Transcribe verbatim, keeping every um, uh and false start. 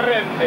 Corriente.